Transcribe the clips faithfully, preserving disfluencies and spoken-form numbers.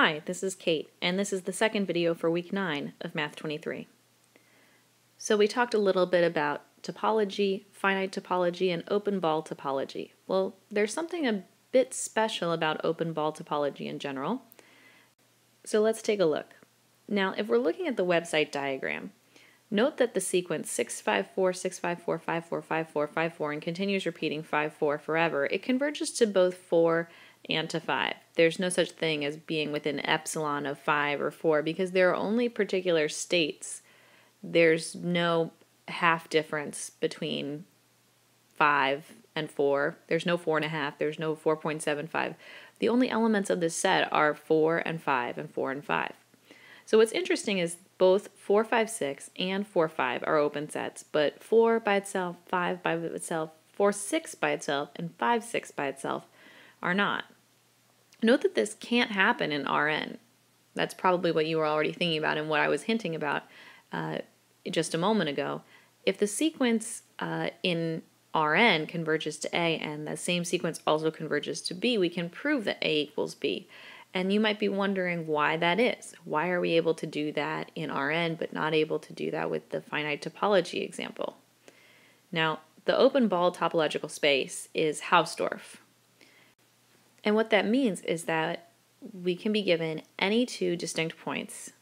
Hi, this is Kate, and this is the second video for week nine of Math twenty-three. So we talked a little bit about topology, finite topology, and open ball topology. Well, there's something a bit special about open ball topology in general, so let's take a look. Now, if we're looking at the website diagram, note that the sequence six five four, six five four, five four, five four, five four, and continues repeating five four forever, it converges to both four and to five. There's no such thing as being within epsilon of five or four because there are only particular states. There's no half difference between five and four. There's no four and a half. There's no four point seven five. The only elements of this set are four and five and four and five. So what's interesting is both four, five, six and four, five are open sets, but four by itself, five by itself, four, six by itself, and five, six by itself are not. Note that this can't happen in R N. That's probably what you were already thinking about and what I was hinting about uh, just a moment ago. If the sequence uh, in R N converges to A and the same sequence also converges to B, we can prove that A equals B. And you might be wondering why that is. Why are we able to do that in R N but not able to do that with the finite topology example? Now, the open ball topological space is Hausdorff. And what that means is that we can be given any two distinct points,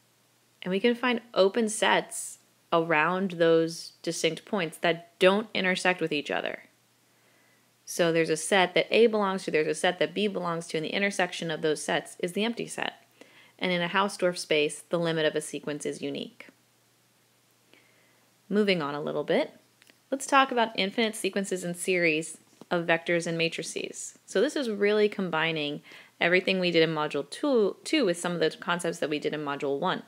and we can find open sets around those distinct points that don't intersect with each other. So there's a set that A belongs to, there's a set that B belongs to, and the intersection of those sets is the empty set. And in a Hausdorff space, the limit of a sequence is unique. Moving on a little bit, let's talk about infinite sequences and series of vectors and matrices. So this is really combining everything we did in Module two, two with some of the concepts that we did in Module one.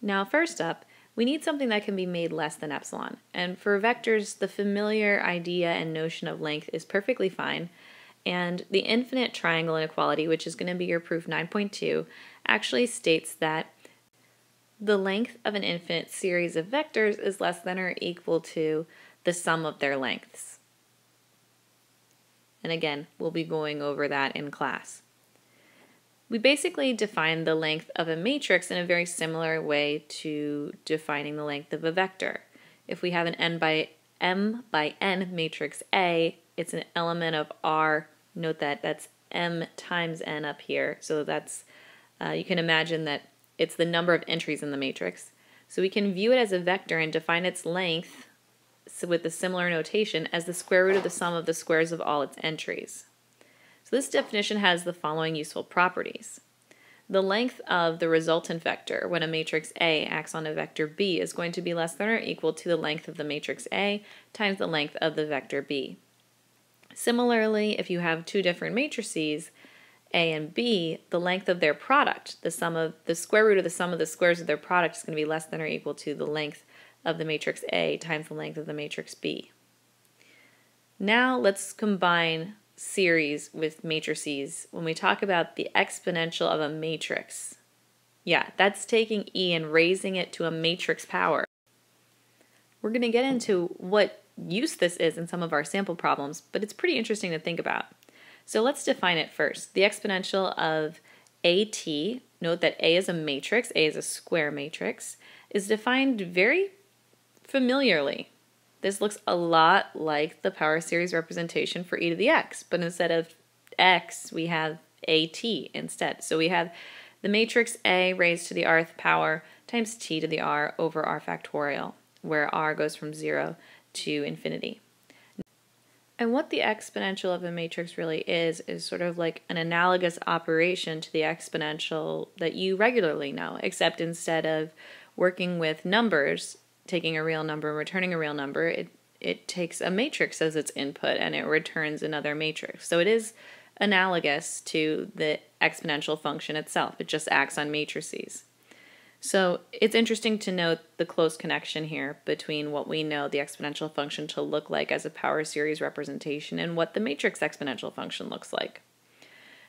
Now first up, we need something that can be made less than epsilon. And for vectors, the familiar idea and notion of length is perfectly fine. And the infinite triangle inequality, which is going to be your proof nine point two, actually states that the length of an infinite series of vectors is less than or equal to the sum of their lengths. And again, we'll be going over that in class. We basically define the length of a matrix in a very similar way to defining the length of a vector. If we have an n by m by n matrix A, it's an element of R. Note that that's m times n up here. So that's, uh, you can imagine that it's the number of entries in the matrix. So we can view it as a vector and define its length So with the similar notation as the square root of the sum of the squares of all its entries. So this definition has the following useful properties. The length of the resultant vector when a matrix A acts on a vector B is going to be less than or equal to the length of the matrix A times the length of the vector B. Similarly, if you have two different matrices, A and B, the length of their product, the sum of the square root of the sum of the squares of their product is going to be less than or equal to the length of the matrix A times the length of the matrix B. Now let's combine series with matrices when we talk about the exponential of a matrix. Yeah, that's taking E and raising it to a matrix power. We're going to get into what use this is in some of our sample problems, but it's pretty interesting to think about. So let's define it first. The exponential of A T, note that A is a matrix, A is a square matrix, is defined very familiarly. This looks a lot like the power series representation for e to the x, but instead of x, we have at instead. So we have the matrix A raised to the rth power times t to the r over r factorial, where r goes from zero to infinity. And what the exponential of a matrix really is, is sort of like an analogous operation to the exponential that you regularly know, except instead of working with numbers, taking a real number and returning a real number, it, it takes a matrix as its input and it returns another matrix. So it is analogous to the exponential function itself. It just acts on matrices. So it's interesting to note the close connection here between what we know the exponential function to look like as a power series representation and what the matrix exponential function looks like.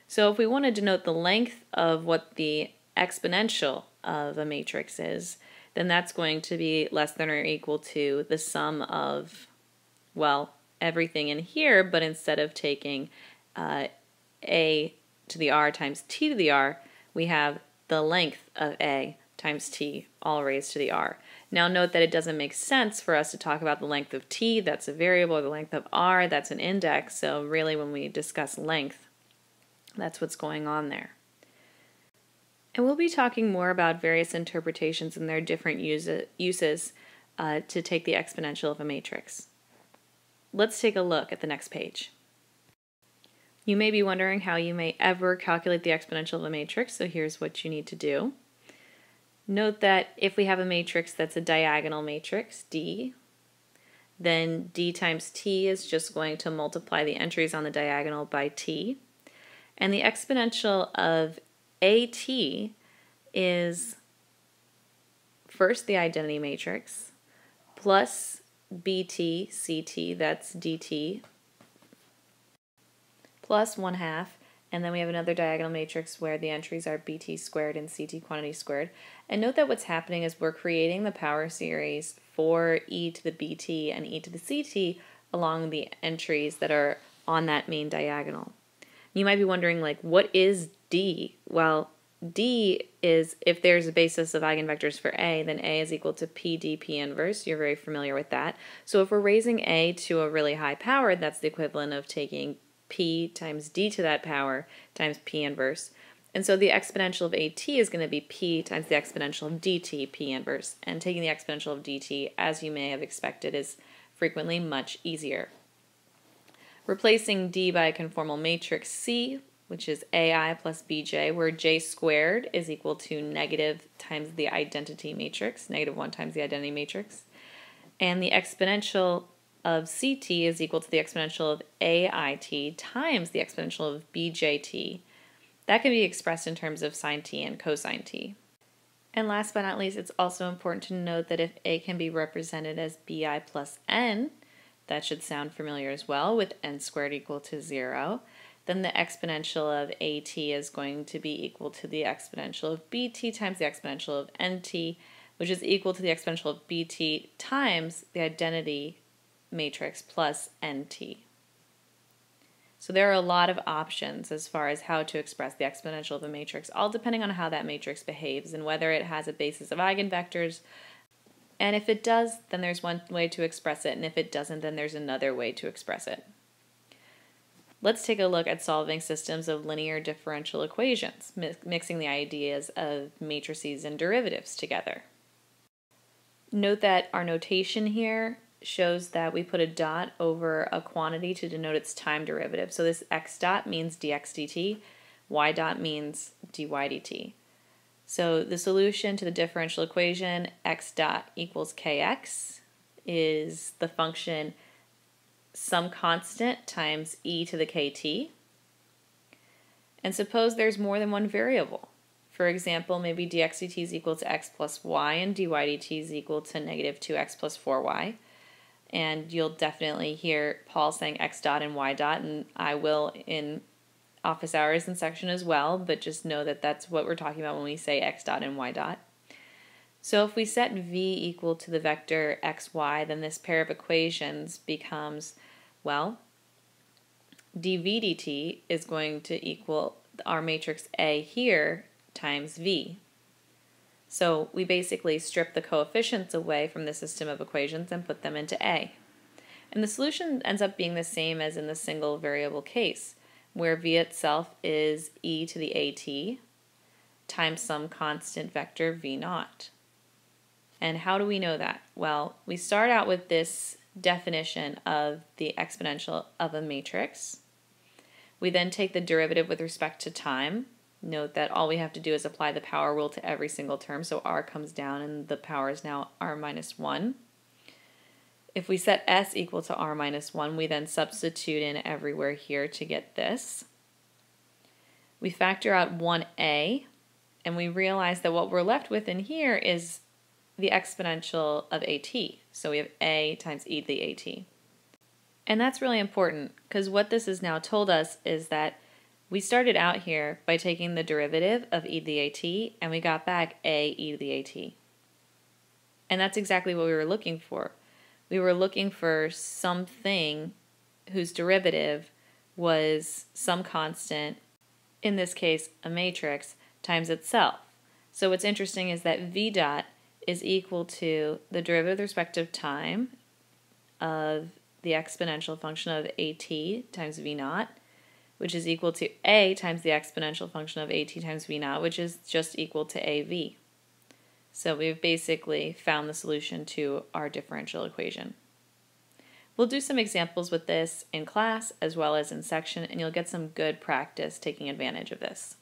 So if we want to denote the length of what the exponential of a matrix is, then that's going to be less than or equal to the sum of, well, everything in here, but instead of taking uh, A to the r times t to the r, we have the length of a times t all raised to the r. Now note that it doesn't make sense for us to talk about the length of t, that's a variable, or the length of r, that's an index, so really when we discuss length, that's what's going on there. And we'll be talking more about various interpretations and their different use uses uh, to take the exponential of a matrix. Let's take a look at the next page. You may be wondering how you may ever calculate the exponential of a matrix, so here's what you need to do. Note that if we have a matrix that's a diagonal matrix, D, then D times T is just going to multiply the entries on the diagonal by T, and the exponential of A T is first the identity matrix plus B T, C T, that's D T, plus one half, and then we have another diagonal matrix where the entries are B T squared and C T quantity squared. And note that what's happening is we're creating the power series for E to the B T and E to the C T along the entries that are on that main diagonal. You might be wondering, like, what is D? Well, D is, if there's a basis of eigenvectors for A, then A is equal to P D P inverse. You're very familiar with that. So if we're raising A to a really high power, that's the equivalent of taking P times D to that power times P inverse. And so the exponential of A T is going to be P times the exponential of D T, P inverse. And taking the exponential of D T, as you may have expected, is frequently much easier. Replacing D by a conformal matrix C, which is A I plus B J, where J squared is equal to negative times the identity matrix, negative one times the identity matrix. And the exponential of C T is equal to the exponential of A I T times the exponential of B J T. That can be expressed in terms of sine t and cosine t. And last but not least, it's also important to note that if A can be represented as B I plus N, that should sound familiar as well, with n squared equal to zero, then the exponential of A T is going to be equal to the exponential of B T times the exponential of N T, which is equal to the exponential of B T times the identity matrix plus N T. So there are a lot of options as far as how to express the exponential of a matrix, all depending on how that matrix behaves and whether it has a basis of eigenvectors. And if it does, then there's one way to express it, and if it doesn't, then there's another way to express it. Let's take a look at solving systems of linear differential equations, mi mixing the ideas of matrices and derivatives together. Note that our notation here shows that we put a dot over a quantity to denote its time derivative. So this x dot means dx dt, y dot means dy dt. So the solution to the differential equation x dot equals kx is the function some constant times e to the kt. And suppose there's more than one variable. For example, maybe dx dt is equal to x plus y and dy dt is equal to negative two x plus four y. And you'll definitely hear Paul saying x dot and y dot, and I will in office hours and section as well, but just know that that's what we're talking about when we say x dot and y dot. So if we set v equal to the vector xy, then this pair of equations becomes, well, dv dt is going to equal our matrix A here times v. So we basically strip the coefficients away from the system of equations and put them into A. And the solution ends up being the same as in the single variable case, where v itself is e to the at times some constant vector v naught. And how do we know that? Well, we start out with this definition of the exponential of a matrix. We then take the derivative with respect to time. Note that all we have to do is apply the power rule to every single term, so r comes down and the power is now r minus one. If we set s equal to r minus one, we then substitute in everywhere here to get this. We factor out one a, and we realize that what we're left with in here is the exponential of at. So we have a times e to the at. And that's really important, because what this has now told us is that we started out here by taking the derivative of e to the at, and we got back a e to the at. And that's exactly what we were looking for. We were looking for something whose derivative was some constant in this case a matrix, times itself. So what's interesting is that v dot is equal to the derivative with respect to time of the exponential function of at times v naught, which is equal to a times the exponential function of at times v naught, which is just equal to av. So we've basically found the solution to our differential equation. We'll do some examples with this in class as well as in section, and you'll get some good practice taking advantage of this.